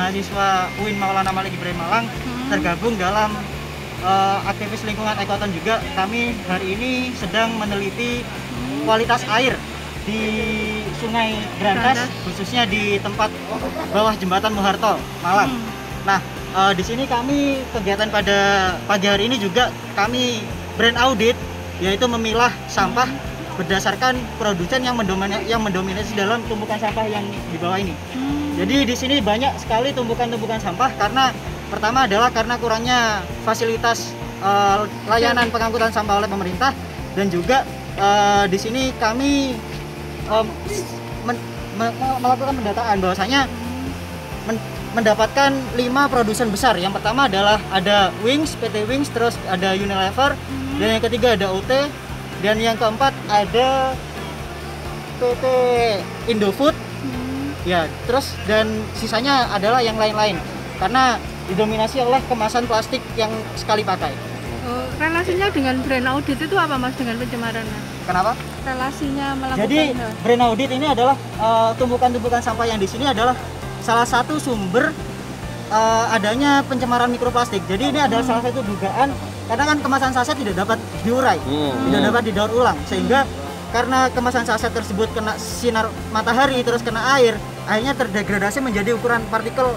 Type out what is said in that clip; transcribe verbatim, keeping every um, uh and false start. mahasiswa U I N Maulana Malik Ibrahim Malang hmm. tergabung dalam uh, aktivis lingkungan Ecoton juga. Kami hari ini sedang meneliti kualitas air di Sungai Brantas, khususnya di tempat bawah jembatan Muharto Malang. Hmm. Nah, e, di sini kami kegiatan pada pagi hari ini juga kami brand audit, yaitu memilah sampah berdasarkan produsen yang mendominasi, yang mendominasi dalam tumpukan sampah yang di bawah ini. Hmm. Jadi di sini banyak sekali tumpukan-tumpukan sampah karena pertama adalah karena kurangnya fasilitas e, layanan pengangkutan sampah oleh pemerintah, dan juga Uh, di sini kami um, men, me, melakukan pendataan bahwasanya men, mendapatkan lima produsen besar. Yang pertama adalah ada Wings, P T Wings, terus ada Unilever, hmm. dan yang ketiga ada O T, dan yang keempat ada P T Indofood. Hmm. Ya, terus dan sisanya adalah yang lain-lain karena didominasi oleh kemasan plastik yang sekali pakai. Oh, relasinya dengan brand audit itu apa, Mas, dengan pencemaran? Kenapa? Relasinya melakukan. Jadi brand audit ini adalah uh, tumpukan-tumpukan sampah yang di sini adalah salah satu sumber uh, adanya pencemaran mikroplastik. Jadi ini adalah hmm. salah satu dugaan, karena kan kemasan saset tidak dapat diurai, hmm. tidak dapat didaur ulang, sehingga karena kemasan saset tersebut kena sinar matahari terus kena air, akhirnya terdegradasi menjadi ukuran partikel